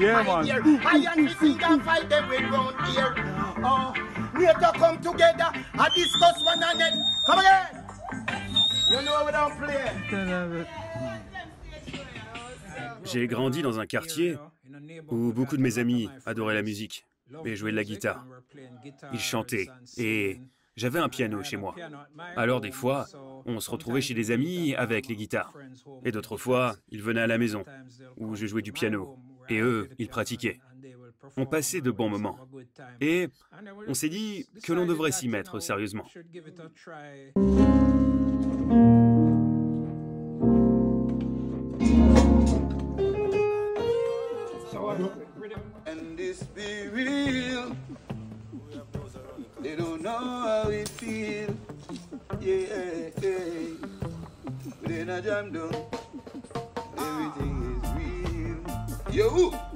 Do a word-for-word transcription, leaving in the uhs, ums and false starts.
yeah, my dear. I and Missy can fight them way round here. Oh, we have to come together and discuss one another. Come again. You know we don't play. J'ai grandi dans un quartier où beaucoup de mes amis adoraient la musique et jouaient de la guitare. Ils chantaient et j'avais un piano chez moi. Alors des fois, on se retrouvait chez des amis avec les guitares. Et d'autres fois, ils venaient à la maison où je jouais du piano et eux, ils pratiquaient. On passait de bons moments et on s'est dit que l'on devrait s'y mettre sérieusement. And this be real. They don't know how we feel. Yeah, yeah. But in a jam, though, everything is real. Yo!